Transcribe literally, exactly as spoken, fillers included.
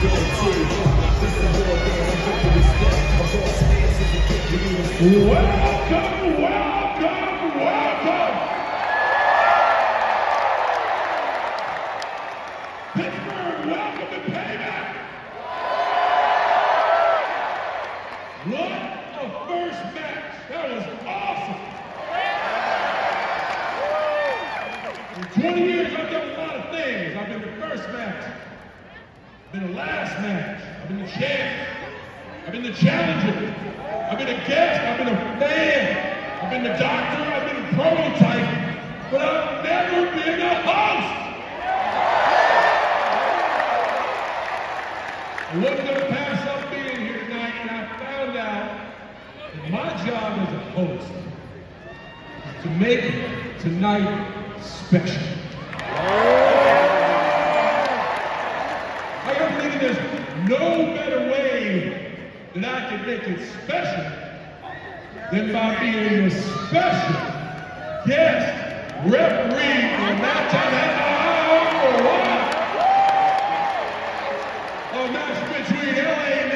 Welcome, welcome, welcome! Pittsburgh, welcome to Payback! What a first match! That was awesome! In twenty years, I've done a lot of things. I've been the first match. I've been the last match. I've been the champ. I've been the challenger. I've been a guest, I've been a fan, I've been the doctor, I've been a prototype, but I've never been a host! I wasn't going to pass up being here tonight, and I found out that my job as a host is to make tonight special. I got to think there's no better way that I can make it special than by being a special guest referee for a match I had my eye on for a while. A match between L A